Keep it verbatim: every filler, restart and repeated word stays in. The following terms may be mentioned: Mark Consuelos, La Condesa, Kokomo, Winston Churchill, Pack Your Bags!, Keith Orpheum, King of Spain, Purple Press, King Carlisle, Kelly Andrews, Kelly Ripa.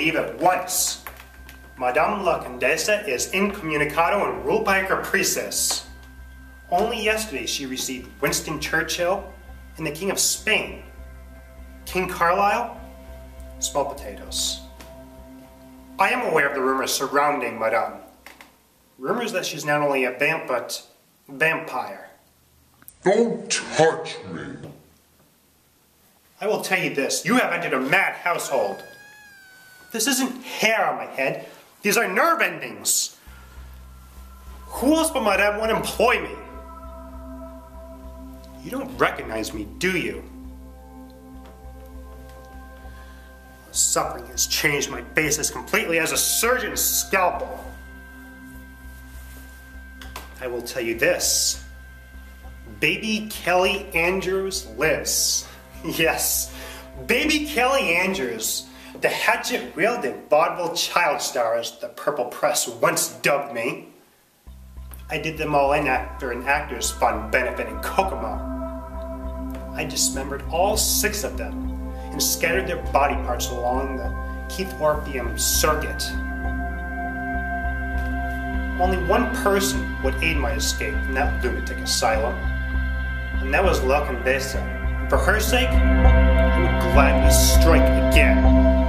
leave at once. Madame la Condesa is incommunicado and ruled by caprices. Only yesterday she received Winston Churchill and the King of Spain. King Carlisle? Small potatoes. I am aware of the rumors surrounding Madame. Rumors that she's not only a vamp, but vampire. Don't touch me. I will tell you this, you have entered a mad household. This isn't hair on my head, these are nerve endings. Who else but Madame would employ me? You don't recognize me, do you? Suffering has changed my basis completely as a surgeon's scalpel. I will tell you this. Baby Kelly Andrews lives. Yes, baby Kelly Andrews, the hatchet-wielding vaudeville child star, as the Purple Press once dubbed me. I did them all in after an actor's fund benefit in Kokomo. I dismembered all six of them and scattered their body parts along the Keith Orpheum circuit. Only one person would aid my escape from that lunatic asylum, and that was La Condesa. For her sake, I would gladly strike again.